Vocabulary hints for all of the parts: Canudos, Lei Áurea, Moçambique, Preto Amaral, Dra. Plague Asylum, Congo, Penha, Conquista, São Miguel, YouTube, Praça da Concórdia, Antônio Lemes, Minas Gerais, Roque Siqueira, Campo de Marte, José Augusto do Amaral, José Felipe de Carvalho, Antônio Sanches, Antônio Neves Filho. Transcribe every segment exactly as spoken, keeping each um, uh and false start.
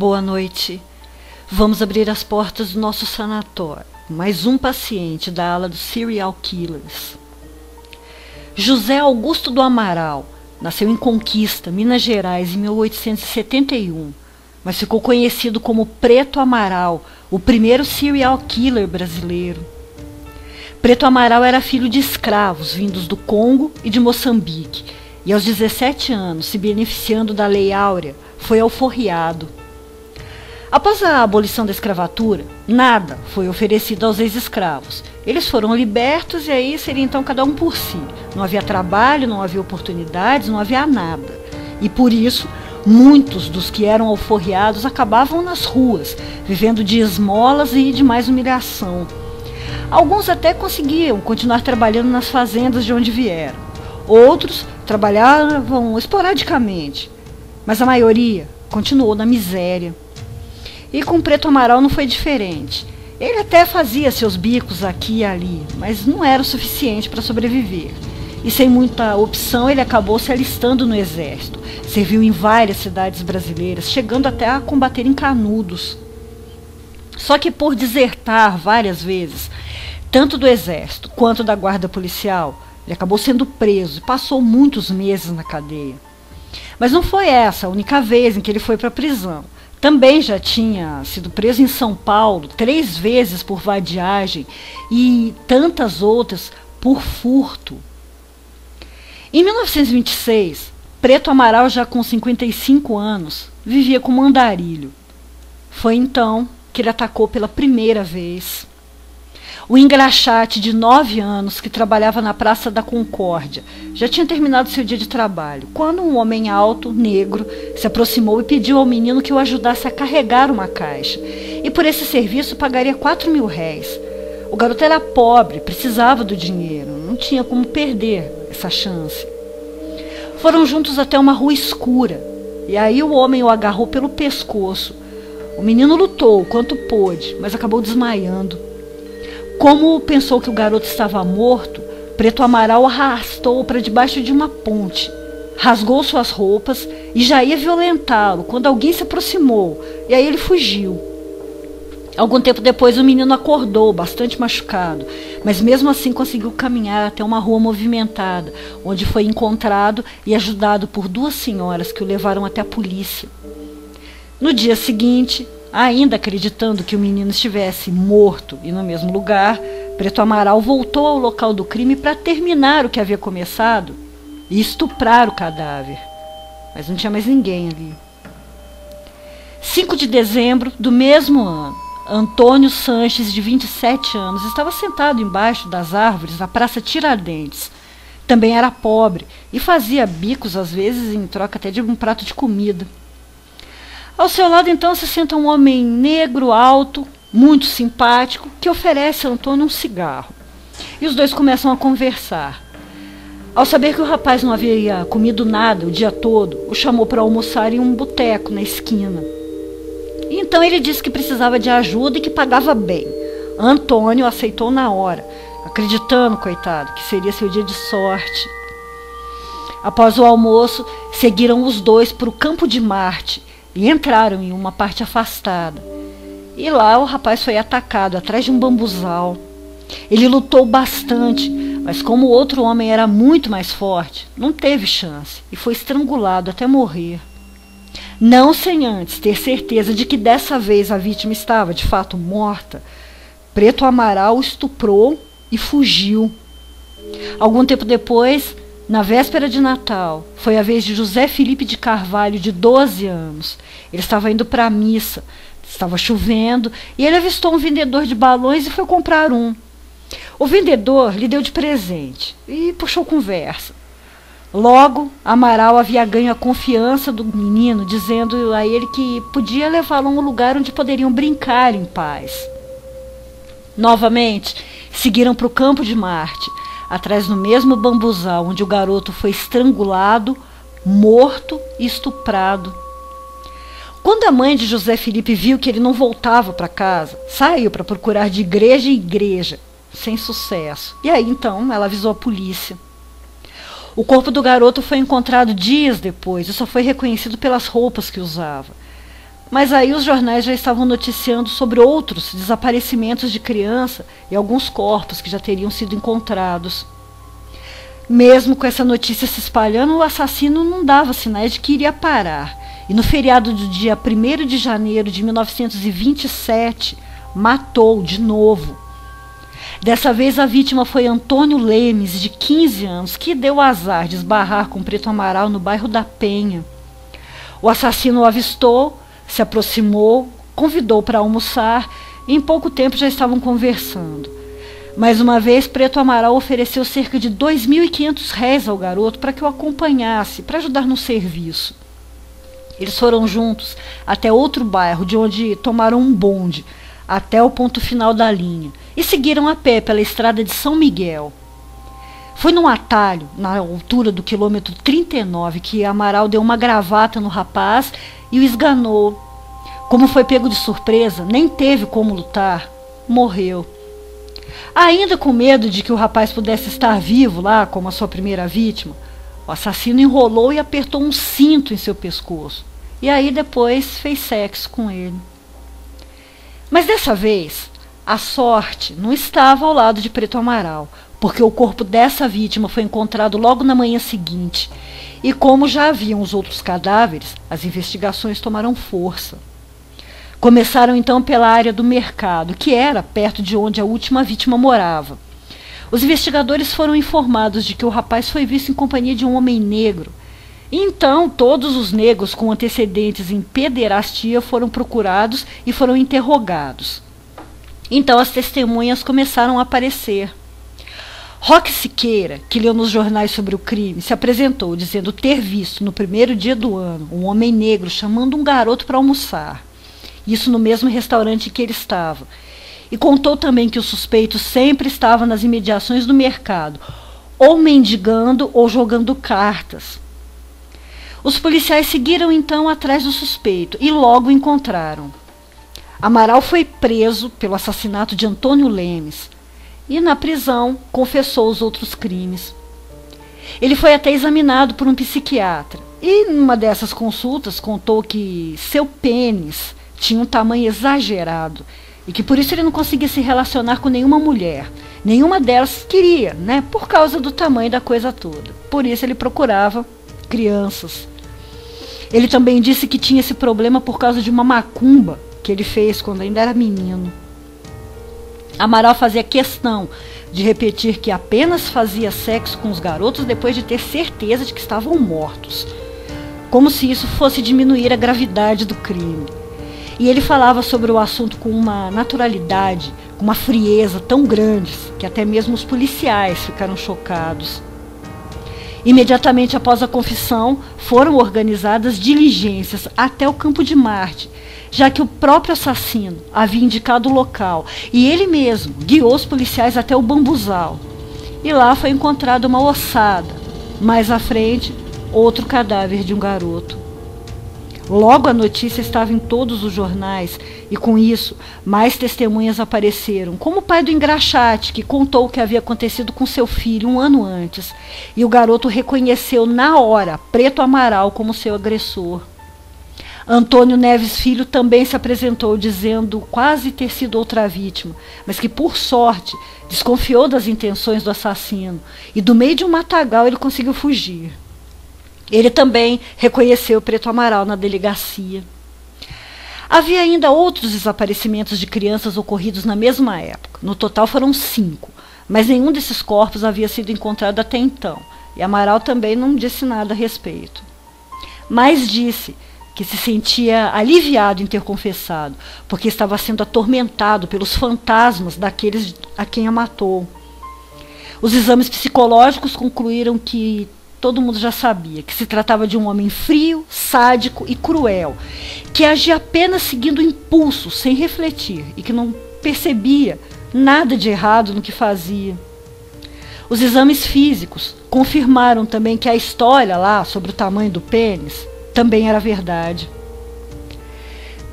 Boa noite. Vamos abrir as portas do nosso sanatório. Mais um paciente da ala dos serial killers. José Augusto do Amaral nasceu em Conquista, Minas Gerais, em mil oitocentos e setenta e um, mas ficou conhecido como Preto Amaral, o primeiro serial killer brasileiro. Preto Amaral era filho de escravos vindos do Congo e de Moçambique, e aos dezessete anos, se beneficiando da Lei Áurea, foi alforriado. Após a abolição da escravatura, nada foi oferecido aos ex-escravos. Eles foram libertos e aí seria então cada um por si. Não havia trabalho, não havia oportunidades, não havia nada. E por isso, muitos dos que eram alforriados acabavam nas ruas, vivendo de esmolas e de mais humilhação. Alguns até conseguiam continuar trabalhando nas fazendas de onde vieram. Outros trabalhavam esporadicamente, mas a maioria continuou na miséria. E com Preto Amaral não foi diferente. Ele até fazia seus bicos aqui e ali, mas não era o suficiente para sobreviver. E sem muita opção, ele acabou se alistando no exército. Serviu em várias cidades brasileiras, chegando até a combater em Canudos. Só que por desertar várias vezes, tanto do exército quanto da guarda policial, ele acabou sendo preso e passou muitos meses na cadeia. Mas não foi essa a única vez em que ele foi para a prisão. Também já tinha sido preso em São Paulo três vezes por vadiagem e tantas outras por furto. Em mil novecentos e vinte e seis, Preto Amaral, já com cinquenta e cinco anos, vivia como andarilho. Foi então que ele atacou pela primeira vez o engraxate de nove anos que trabalhava na Praça da Concórdia. Já tinha terminado seu dia de trabalho, quando um homem alto, negro, se aproximou e pediu ao menino que o ajudasse a carregar uma caixa. E por esse serviço pagaria quatro mil réis. O garoto era pobre, precisava do dinheiro, não tinha como perder essa chance. Foram juntos até uma rua escura, e aí o homem o agarrou pelo pescoço. O menino lutou o quanto pôde, mas acabou desmaiando. Como pensou que o garoto estava morto, Preto Amaral arrastou-o para debaixo de uma ponte, rasgou suas roupas e já ia violentá-lo quando alguém se aproximou, e aí ele fugiu. Algum tempo depois, o menino acordou, bastante machucado, mas mesmo assim conseguiu caminhar até uma rua movimentada, onde foi encontrado e ajudado por duas senhoras que o levaram até a polícia. No dia seguinte, ainda acreditando que o menino estivesse morto e no mesmo lugar, Preto Amaral voltou ao local do crime para terminar o que havia começado e estuprar o cadáver. Mas não tinha mais ninguém ali. cinco de dezembro do mesmo ano, Antônio Sanches, de vinte e sete anos, estava sentado embaixo das árvores na Praça Tiradentes. Também era pobre e fazia bicos às vezes em troca até de um prato de comida. Ao seu lado, então, se senta um homem negro, alto, muito simpático, que oferece a Antônio um cigarro. E os dois começam a conversar. Ao saber que o rapaz não havia comido nada o dia todo, o chamou para almoçar em um boteco na esquina. E então ele disse que precisava de ajuda e que pagava bem. Antônio aceitou na hora, acreditando, coitado, que seria seu dia de sorte. Após o almoço, seguiram os dois para o Campo de Marte e entraram em uma parte afastada. E lá o rapaz foi atacado atrás de um bambuzal. Ele lutou bastante, mas como o outro homem era muito mais forte, não teve chance e foi estrangulado até morrer. Não sem antes ter certeza de que dessa vez a vítima estava de fato morta, Preto Amaral o estuprou e fugiu. Algum tempo depois, na véspera de Natal, foi a vez de José Felipe de Carvalho, de doze anos. Ele estava indo para a missa, estava chovendo, e ele avistou um vendedor de balões e foi comprar um. O vendedor lhe deu de presente e puxou conversa. Logo, Amaral havia ganho a confiança do menino, dizendo a ele que podia levá-lo a um lugar onde poderiam brincar em paz. Novamente, seguiram para o Campo de Marte, atrás do mesmo bambuzal onde o garoto foi estrangulado, morto e estuprado. Quando a mãe de José Felipe viu que ele não voltava para casa, saiu para procurar de igreja em igreja, sem sucesso. E aí, então, ela avisou a polícia. O corpo do garoto foi encontrado dias depois e só foi reconhecido pelas roupas que usava. Mas aí os jornais já estavam noticiando sobre outros desaparecimentos de criança e alguns corpos que já teriam sido encontrados. Mesmo com essa notícia se espalhando, o assassino não dava sinais de que iria parar. E no feriado do dia primeiro de janeiro de mil novecentos e vinte e sete, matou de novo. Dessa vez a vítima foi Antônio Lemes, de quinze anos, que deu azar de esbarrar com Preto Amaral no bairro da Penha. O assassino o avistou, se aproximou, convidou para almoçar e em pouco tempo já estavam conversando. Mais uma vez, Preto Amaral ofereceu cerca de dois mil e quinhentos réis ao garoto para que o acompanhasse, para ajudar no serviço. Eles foram juntos até outro bairro, de onde tomaram um bonde, até o ponto final da linha, e seguiram a pé pela estrada de São Miguel. Foi num atalho, na altura do quilômetro trinta e nove, que Amaral deu uma gravata no rapaz e o esganou. Como foi pego de surpresa, nem teve como lutar, morreu. Ainda com medo de que o rapaz pudesse estar vivo lá, como a sua primeira vítima, o assassino enrolou e apertou um cinto em seu pescoço. E aí depois fez sexo com ele. Mas dessa vez, a sorte não estava ao lado de Preto Amaral, porque o corpo dessa vítima foi encontrado logo na manhã seguinte. E como já haviam os outros cadáveres, as investigações tomaram força. Começaram então pela área do mercado, que era perto de onde a última vítima morava. Os investigadores foram informados de que o rapaz foi visto em companhia de um homem negro. Então, todos os negros com antecedentes em pederastia foram procurados e foram interrogados. Então, as testemunhas começaram a aparecer. Roque Siqueira, que leu nos jornais sobre o crime, se apresentou dizendo ter visto no primeiro dia do ano um homem negro chamando um garoto para almoçar, isso no mesmo restaurante em que ele estava, e contou também que o suspeito sempre estava nas imediações do mercado, ou mendigando ou jogando cartas. Os policiais seguiram então atrás do suspeito e logo o encontraram. Amaral foi preso pelo assassinato de Antônio Lemes. E na prisão confessou os outros crimes. Ele foi até examinado por um psiquiatra e numa dessas consultas contou que seu pênis tinha um tamanho exagerado e que por isso ele não conseguia se relacionar com nenhuma mulher. Nenhuma delas queria, né? Por causa do tamanho da coisa toda. Por isso ele procurava crianças. Ele também disse que tinha esse problema por causa de uma macumba que ele fez quando ainda era menino. Amaral fazia questão de repetir que apenas fazia sexo com os garotos depois de ter certeza de que estavam mortos, como se isso fosse diminuir a gravidade do crime. E ele falava sobre o assunto com uma naturalidade, com uma frieza tão grandes, que até mesmo os policiais ficaram chocados. Imediatamente após a confissão, foram organizadas diligências até o Campo de Marte, já que o próprio assassino havia indicado o local e ele mesmo guiou os policiais até o bambuzal. E lá foi encontrada uma ossada, mais à frente, outro cadáver de um garoto. Logo a notícia estava em todos os jornais e com isso mais testemunhas apareceram, como o pai do engraxate, que contou o que havia acontecido com seu filho um ano antes, e o garoto reconheceu na hora Preto Amaral como seu agressor. Antônio Neves Filho também se apresentou dizendo quase ter sido outra vítima, mas que por sorte desconfiou das intenções do assassino e do meio de um matagal ele conseguiu fugir. Ele também reconheceu Preto Amaral na delegacia. Havia ainda outros desaparecimentos de crianças ocorridos na mesma época. No total foram cinco, mas nenhum desses corpos havia sido encontrado até então e Amaral também não disse nada a respeito. Mas disse que se sentia aliviado em ter confessado, porque estava sendo atormentado pelos fantasmas daqueles a quem a matou. Os exames psicológicos concluíram que todo mundo já sabia que se tratava de um homem frio, sádico e cruel, que agia apenas seguindo o impulso, sem refletir, e que não percebia nada de errado no que fazia. Os exames físicos confirmaram também que a história lá sobre o tamanho do pênis também era verdade.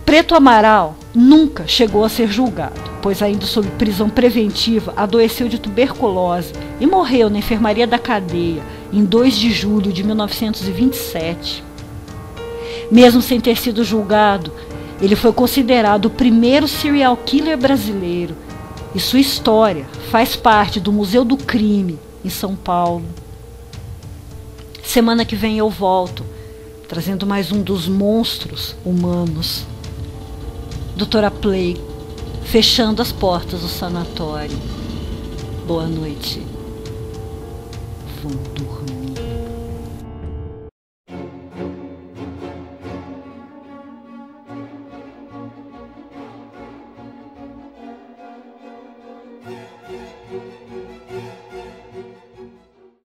Preto Amaral nunca chegou a ser julgado, pois ainda sob prisão preventiva adoeceu de tuberculose e morreu na enfermaria da cadeia em dois de julho de mil novecentos e vinte e sete. Mesmo sem ter sido julgado, Ele foi considerado o primeiro serial killer brasileiro e sua história faz parte do Museu do Crime, em São Paulo. Semana que vem eu volto, trazendo mais um dos monstros humanos. doutora Plague, fechando as portas do sanatório. Boa noite. Vou dormir.